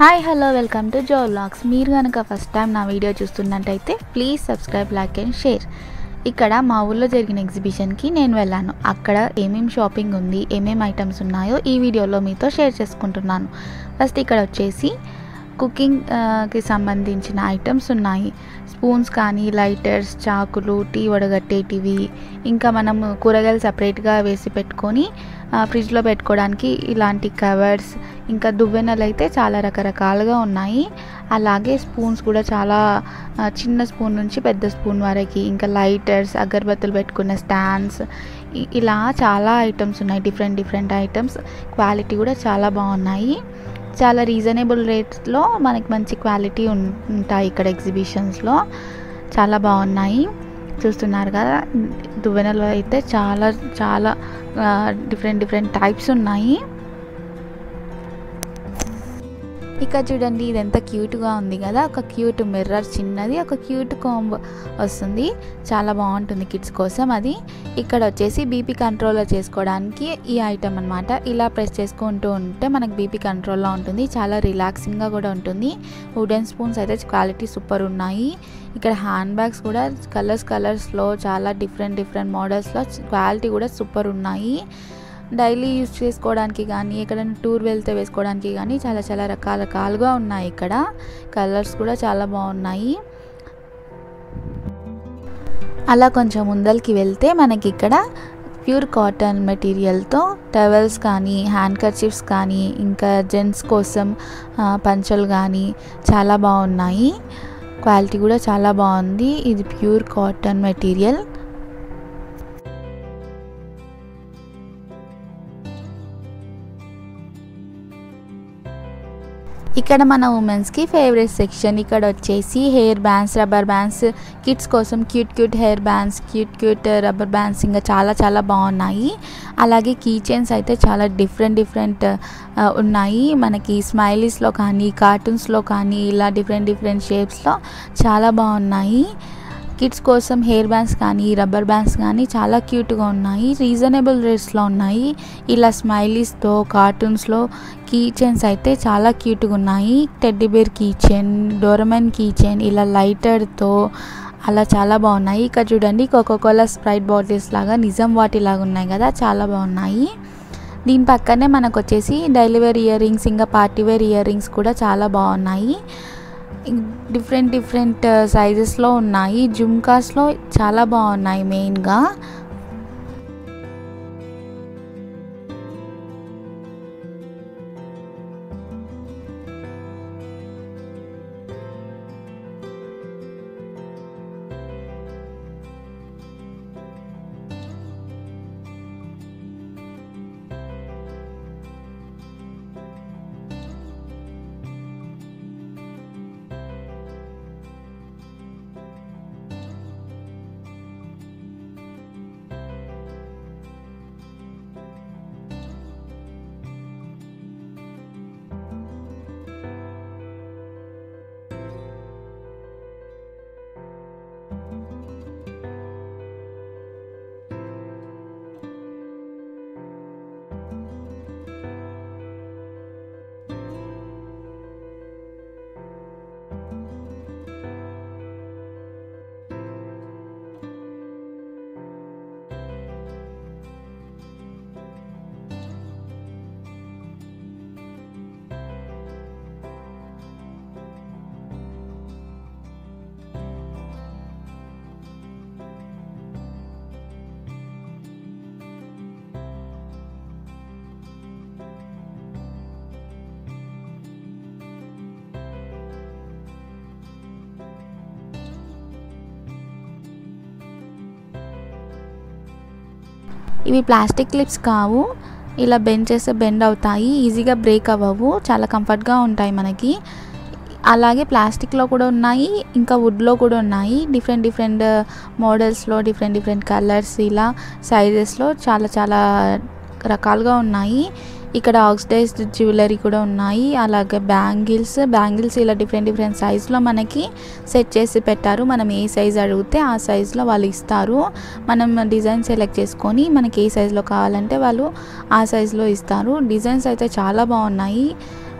Hi, hello, welcome to Jyo Vlogs. Meer ganaka first time na video chustunnataithe please subscribe, like and share. Ikkada maa ullo jarigina exhibition ki nenu vellanu. Akkada em shopping undi, em items unnayo ee video lo meeto share cheskuntunnanu. First ikkada vachesi cooking ki sambandhinchina items unnayi. Spoons kaani, lighters, chaakulu, tea vadagattetivi, inka manam kuragalu separate ga vesi pettukoni fridge లో పెట్టుకోవడానికి ఇలాంటి covers ఇంకా దువ్వెనలు అయితే చాలా రకరకాలుగా ఉన్నాయి. అలాగే spoons కూడా చాలా చిన్న స్పూన్ నుంచి పెద్ద స్పూన్ వరకు ఇంకా లైటర్స్ అగరబత్తులు పెట్టుకున్న స్టాండ్స్ ఇలా చాలా ఐటమ్స్ ఉన్నాయి. డిఫరెంట్ ఐటమ్స్ క్వాలిటీ కూడా చాలా బాగున్నాయి. చాలా రీజనబుల్ రేట్స్ లో మనకి మంచి క్వాలిటీ ఉంటాయి. ఇక్కడ ఎగ్జిబిషన్స్ లో చాలా బాగున్నాయి. చూస్తున్నారు కదా దువ్వెనలో అయితే చాలా చాలా డిఫరెంట్ టైప్స్ ఉన్నాయి. ఇక చూడండి ఇది ఎంత క్యూట్గా ఉంది కదా, ఒక క్యూట్ మిర్రర్ చిన్నది, ఒక క్యూట్ కాంబ్ వస్తుంది, చాలా బాగుంటుంది కిడ్స్ కోసం అది. ఇక్కడ వచ్చేసి బీపీ కంట్రోల్లో చేసుకోవడానికి ఈ ఐటమ్ అనమాట. ఇలా ప్రెస్ చేసుకుంటూ ఉంటే మనకు బీపీ కంట్రోల్లో ఉంటుంది, చాలా రిలాక్సింగ్గా కూడా ఉంటుంది. వుడెన్ స్పూన్స్ అయితే క్వాలిటీ సూపర్ ఉన్నాయి. ఇక్కడ హ్యాండ్ బ్యాగ్స్ కూడా కలర్స్లో చాలా డిఫరెంట్ మోడల్స్లో క్వాలిటీ కూడా సూపర్ ఉన్నాయి. డైలీ యూజ్ చేసుకోవడానికి కానీ ఎక్కడైనా టూర్ వెళ్తే వేసుకోవడానికి కానీ చాలా చాలా రకరకాలుగా ఉన్నాయి. ఇక్కడ కలర్స్ కూడా చాలా బాగున్నాయి. అలా కొంచెం ముందలకి వెళ్తే మనకి ఇక్కడ ప్యూర్ కాటన్ మెటీరియల్తో టవల్స్ కానీ హ్యాండ్ కర్చీఫ్స్ కానీ ఇంకా జెంట్స్ కోసం పంచలు కానీ చాలా బాగున్నాయి. క్వాలిటీ కూడా చాలా బాగుంది. ఇది ప్యూర్ కాటన్ మెటీరియల్. ఇక్కడ మన ఉమెన్స్కి ఫేవరెట్ సెక్షన్. ఇక్కడ వచ్చేసి hair bands, rubber bands, kids కోసం cute hair bands, cute rubber bands ఇంకా చాలా చాలా బాగున్నాయి. అలాగే కీ చైన్స్ అయితే చాలా డిఫరెంట్ ఉన్నాయి. మనకి స్మైలీస్లో కానీ కార్టూన్స్లో కానీ ఇలా డిఫరెంట్ షేప్స్లో చాలా బాగున్నాయి. కిడ్స్ కోసం హెయిర్ బ్యాండ్స్ కానీ రబ్బర్ బ్యాండ్స్ కానీ చాలా క్యూట్గా ఉన్నాయి. రీజనబుల్ రేట్స్లో ఉన్నాయి. ఇలా స్మైలీస్తో కార్టూన్స్లో కీ చైన్స్ అయితే చాలా క్యూట్గా ఉన్నాయి. Teddy bear key chain, Doraemon key chain ఇలా లైటర్తో అలా చాలా బాగున్నాయి. ఇక చూడండి కోకోకోలా స్ప్రైట్ బాటిల్స్ లాగా నిజం వాటిలాగా ఉన్నాయి కదా, చాలా బాగున్నాయి. దీని పక్కనే మనకు వచ్చేసి డైలీ వేర్ ఇయర్ రింగ్స్ ఇంకా పార్టీవేర్ ఇయర్ రింగ్స్ కూడా చాలా బాగున్నాయి. డిఫరెంట్ సైజెస్లో ఉన్నాయి. జుమ్కాస్లో చాలా బాగున్నాయి. మెయిన్గా ఇవి ప్లాస్టిక్ క్లిప్స్ కావు, ఇలా బెండ్ చేస్తే బెండ్ అవుతాయి, ఈజీగా బ్రేక్ అవ్వవు, చాలా కంఫర్ట్గా ఉంటాయి మనకి. అలాగే ప్లాస్టిక్లో కూడా ఉన్నాయి, ఇంకా వుడ్లో కూడా ఉన్నాయి. డిఫరెంట్ మోడల్స్లో డిఫరెంట్ కలర్స్ ఇలా సైజెస్లో చాలా చాలా రకాలుగా ఉన్నాయి. ఇక్కడ ఆక్సిడైజ్డ్ జ్యువెలరీ కూడా ఉన్నాయి. అలాగే బ్యాంగిల్స్ ఇలా డిఫరెంట్ సైజులో మనకి సెట్ చేసి పెట్టారు. మనం ఏ సైజ్ అడిగితే ఆ సైజులో వాళ్ళు ఇస్తారు. మనం డిజైన్ సెలెక్ట్ చేసుకొని మనకి ఏ సైజులో కావాలంటే వాళ్ళు ఆ సైజులో ఇస్తారు. డిజైన్స్ అయితే చాలా బాగున్నాయి.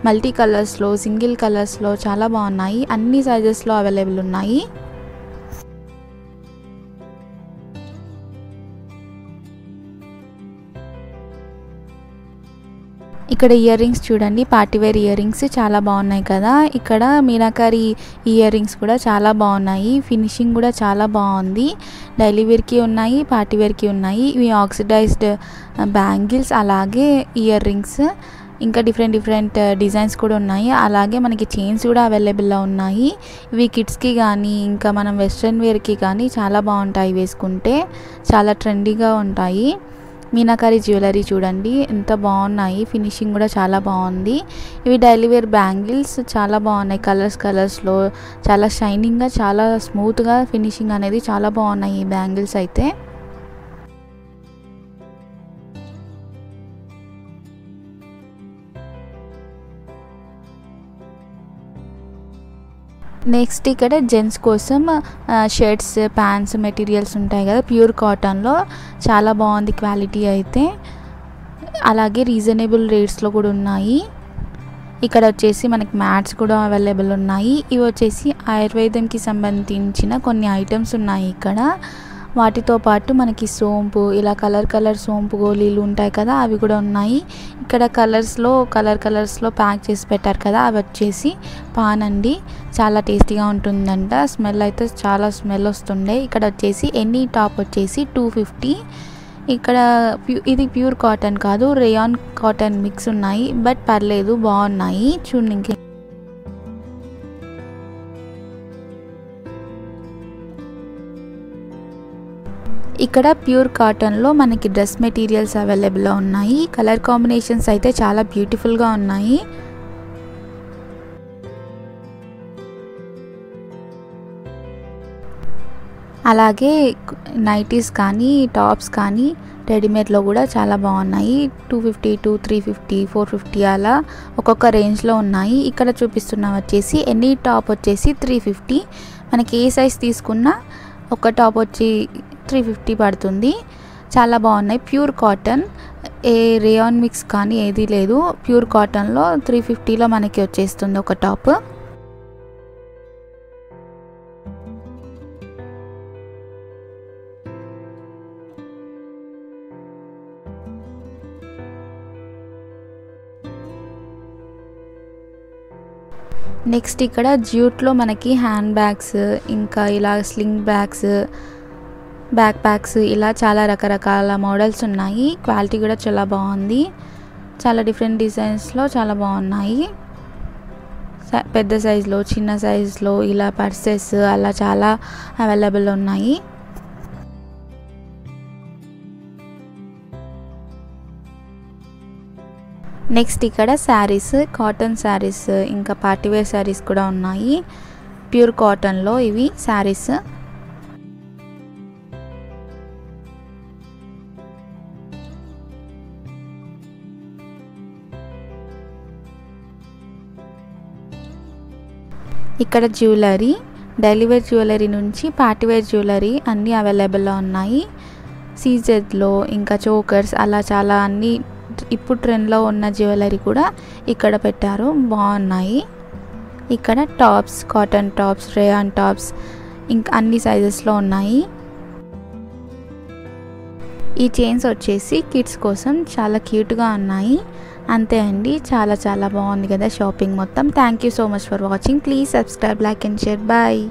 మల్టీ కలర్స్ లో సింగిల్ కలర్స్ లో చాలా బాగున్నాయి అన్ని సైజెస్ లో అవైలబుల్ ఉన్నాయి ఇక్కడ ఇయర్ రింగ్స్ చూడండి పార్టీ వేర్ ఇయర్ రింగ్స్ చాలా బాగున్నాయి కదా ఇక్కడ మీనాకరి ఇయర్ రింగ్స్ కూడా చాలా బాగున్నాయి ఫినిషింగ్ కూడా చాలా బాగుంది డైలీ వేర్ కి ఉన్నాయి పార్టీ వేర్ కి ఉన్నాయి ఇవి ఆక్సిడైజ్డ్ బ్యాంగిల్స్ అలాగే ఇయర్ రింగ్స్ ఇంకా డిఫరెంట్ డిజైన్స్ కూడా ఉన్నాయి అలాగే మనకి చైన్స్ కూడా అవైలబుల్ గా ఉన్నాయి ఇవి కిడ్స్ కి గాని ఇంకా మనం వెస్ట్రన్ వేర్ కి గాని చాలా బాగుంటాయి వేసుకుంటే చాలా ట్రెండీగా ఉంటాయి మీనాకరి జ్యువెలరీ చూడండి ఎంత బాగున్నాయి ఫినిషింగ్ కూడా చాలా బాగుంది ఇవి డైలీ వేర్ బ్యాంగిల్స్ చాలా బాగున్నాయి కలర్స్ లో చాలా షైనింగ్ గా చాలా స్మూత్ గా ఫినిషింగ్ అనేది చాలా బాగున్నాయి ఈ బ్యాంగిల్స్ అయితే నెక్స్ట్ ఇక్కడ జెంట్స్ కోసం షర్ట్స్ ప్యాంట్స్ మెటీరియల్స్ ఉంటాయి కదా ప్యూర్ కాటన్ లో చాలా బాగుంది క్వాలిటీ అయితే అలాగే రీజనబుల్ రేట్స్ లో కూడా ఉన్నాయి ఇక్కడ వచ్చేసి మనకి మ్యాట్స్ కూడా అవైలబుల్ ఉన్నాయి ఇవి వచ్చేసి ఆయుర్వేదంకి సంబంధించిన కొన్ని ఐటమ్స్ ఉన్నాయి ఇక్కడ వాటితో పాటు మనకి సోంపు ఇలా కలర్ సోంపు గోళీలు ఉంటాయి కదా అవి కూడా ఉన్నాయి ఇక్కడ కలర్స్ లో ప్యాక్ చేసి పెట్టారు కదా అవి వచ్చేసి పాన్ అండి చాలా టేస్టీగా ఉంటుందంట స్మెల్ అయితే చాలా స్మెల్ వస్తుండే ఇక్కడ వచ్చేసి ఎనీ టాప్ వచ్చేసి 250 ఇక్కడ ఇది ప్యూర్ కాటన్ కాదు రేయాన్ కాటన్ మిక్స్ ఉన్నాయి బట్ పర్లేదు బాగున్నాయి చూడండి ఇక్కడ ప్యూర్ కాటన్ లో మనకి డ్రెస్ మెటీరియల్స్ అవైలబుల్ గా ఉన్నాయి కలర్ కాంబినేషన్స్ అయితే చాలా బ్యూటిఫుల్ గా ఉన్నాయి అలాగే నైటీస్ కానీ టాప్స్ కానీ రెడీమేడ్ లో కూడా చాలా బాగున్నాయి 250, 250, 350, 450 అలా ఒక్కొక్క రేంజ్ లో ఉన్నాయి ఇక్కడ చూపిస్తున్నా వచ్చేసి ఎనీ టాప్ వచ్చేసి 350 మనకి ఏ సైజ్ తీసుకున్నా ఒక టాప్ వచ్చి 350 పడుతుంది చాలా బాగున్నాయి ప్యూర్ కాటన్ ఏ రేయాన్ మిక్స్ కానీ ఏది లేదు ప్యూర్ కాటన్ లో 350 లో మనకి వచ్చేస్తుంది ఒక టాప్ నెక్స్ట్ ఇక్కడ జ్యూట్ లో మనకి హ్యాండ్ బ్యాగ్స్ ఇంకా ఇలా స్లింగ్ బ్యాగ్స్ బ్యాక్ ప్యాక్స్ ఇలా చాలా రకరకాల మోడల్స్ ఉన్నాయి క్వాలిటీ కూడా చాలా బాగుంది చాలా డిఫరెంట్ డిజైన్స్లో చాలా బాగున్నాయి పెద్ద సైజులో చిన్న సైజులో ఇలా పర్సెస్ అలా చాలా అవైలబుల్ ఉన్నాయి నెక్స్ట్ ఇక్కడ శారీస్ కాటన్ శారీస్ ఇంకా పార్టీవేర్ శారీస్ కూడా ఉన్నాయి ప్యూర్ కాటన్లో ఇవి శారీస్ ఇక్కడ జ్యువెలరీ డైలీ వేర్ జ్యువెలరీ నుంచి పార్టీ వేర్ జ్యువెలరీ అన్నీ అవైలబుల్గా ఉన్నాయి సీజెడ్లో ఇంకా చోకర్స్ అలా చాలా అన్నీ ఇప్పుడు ట్రెండ్లో ఉన్న జ్యువెలరీ కూడా ఇక్కడ పెట్టారు బాగున్నాయి ఇక్కడ tops cotton tops rayon tops ఇంకా అన్ని సైజెస్లో ఉన్నాయి ఈ చైన్స్ వచ్చేసి కిడ్స్ కోసం చాలా క్యూట్గా ఉన్నాయి అంతే అండి చాలా బాగుంది కదా షాపింగ్ మొత్తం Thank you so much for watching. Please subscribe, like and share. Bye.